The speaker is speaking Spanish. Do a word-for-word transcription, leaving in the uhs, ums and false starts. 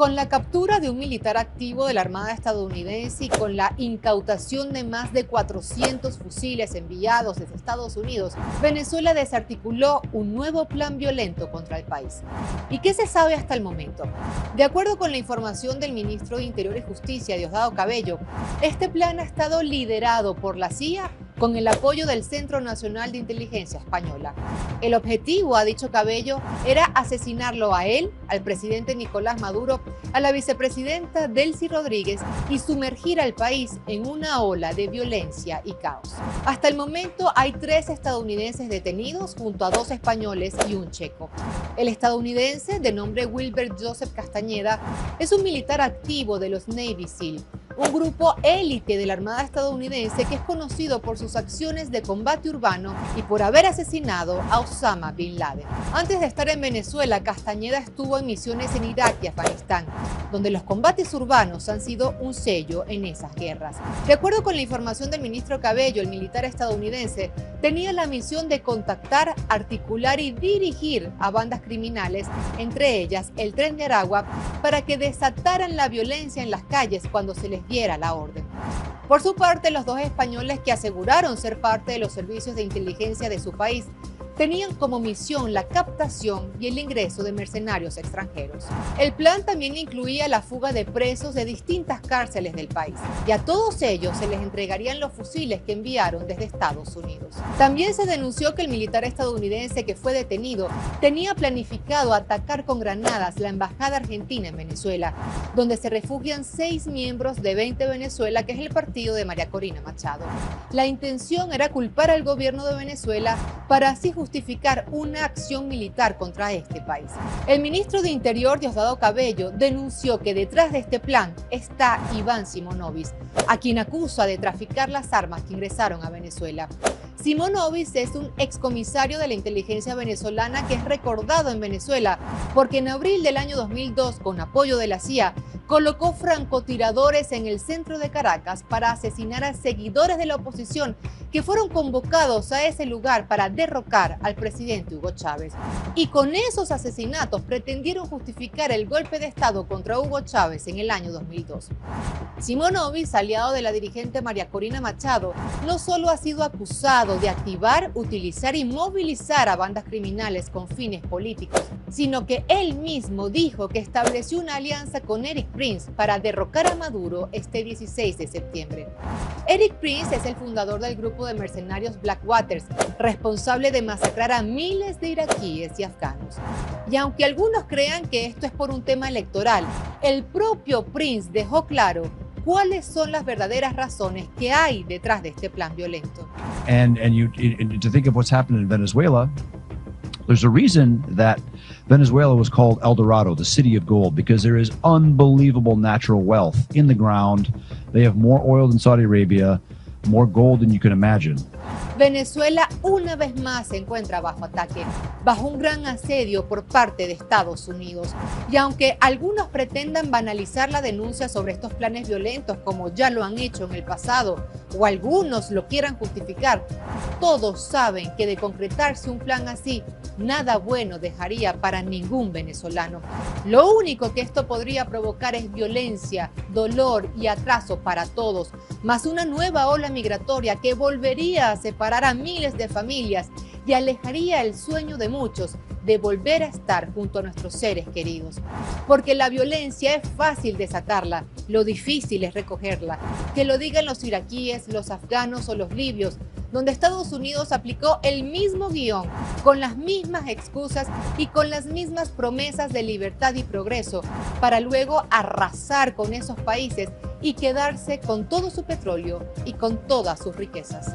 Con la captura de un militar activo de la Armada estadounidense y con la incautación de más de cuatrocientos fusiles enviados desde Estados Unidos, Venezuela desarticuló un nuevo plan violento contra el país. ¿Y qué se sabe hasta el momento? De acuerdo con la información del ministro de Interior y Justicia, Diosdado Cabello, este plan ha estado liderado por la C I A con el apoyo del Centro Nacional de Inteligencia Española. El objetivo, ha dicho Cabello, era asesinarlo a él, al presidente Nicolás Maduro, a la vicepresidenta Delcy Rodríguez y sumergir al país en una ola de violencia y caos. Hasta el momento hay tres estadounidenses detenidos junto a dos españoles y un checo. El estadounidense, de nombre Wilbert Joseph Castañeda, es un militar activo de los Navy SEAL, un grupo élite de la Armada estadounidense que es conocido por sus acciones de combate urbano y por haber asesinado a Osama Bin Laden. Antes de estar en Venezuela, Castañeda estuvo en misiones en Irak y Afganistán, donde los combates urbanos han sido un sello en esas guerras. De acuerdo con la información del ministro Cabello, el militar estadounidense tenía la misión de contactar, articular y dirigir a bandas criminales, entre ellas el Tren de Aragua, para que desataran la violencia en las calles cuando se les diera la orden. Por su parte, los dos españoles que aseguraron ser parte de los servicios de inteligencia de su país tenían como misión la captación y el ingreso de mercenarios extranjeros. El plan también incluía la fuga de presos de distintas cárceles del país, y a todos ellos se les entregarían los fusiles que enviaron desde Estados Unidos. También se denunció que el militar estadounidense que fue detenido tenía planificado atacar con granadas la embajada argentina en Venezuela, donde se refugian seis miembros de veinte Venezuela, que es el partido de María Corina Machado. La intención era culpar al gobierno de Venezuela para así justificar justificar una acción militar contra este país. El ministro de Interior, Diosdado Cabello, denunció que detrás de este plan está Iván Simonovic, a quien acusa de traficar las armas que ingresaron a Venezuela. Simonovic es un excomisario de la inteligencia venezolana que es recordado en Venezuela porque en abril del año dos mil dos, con apoyo de la C I A, colocó francotiradores en el centro de Caracas para asesinar a seguidores de la oposición que fueron convocados a ese lugar para derrocar al presidente Hugo Chávez. Y con esos asesinatos pretendieron justificar el golpe de Estado contra Hugo Chávez en el año dos mil dos. Simonovic, aliado de la dirigente María Corina Machado, no solo ha sido acusado de activar, utilizar y movilizar a bandas criminales con fines políticos, sino que él mismo dijo que estableció una alianza con Eric Prince Prince para derrocar a Maduro este dieciséis de septiembre. Eric Prince es el fundador del grupo de mercenarios Black Waters, responsable de masacrar a miles de iraquíes y afganos. Y aunque algunos crean que esto es por un tema electoral, el propio Prince dejó claro cuáles son las verdaderas razones que hay detrás de este plan violento. And and you and to think of what's happened in Venezuela, there's a reason that Venezuela was called El Dorado, the city of gold, because there is unbelievable natural wealth in the ground. They have more oil than Saudi Arabia, more gold than you can imagine. Venezuela una vez más se encuentra bajo ataque, bajo un gran asedio por parte de Estados Unidos. Y aunque algunos pretendan banalizar la denuncia sobre estos planes violentos como ya lo han hecho en el pasado, o algunos lo quieran justificar, todos saben que de concretarse un plan así, nada bueno dejaría para ningún venezolano. Lo único que esto podría provocar es violencia, dolor y atraso para todos, más una nueva ola migratoria que volvería a separar a miles de familias y alejaría el sueño de muchos de volver a estar junto a nuestros seres queridos. Porque la violencia es fácil desatarla, lo difícil es recogerla. Que lo digan los iraquíes, los afganos o los libios, donde Estados Unidos aplicó el mismo guión, con las mismas excusas y con las mismas promesas de libertad y progreso, para luego arrasar con esos países y quedarse con todo su petróleo y con todas sus riquezas.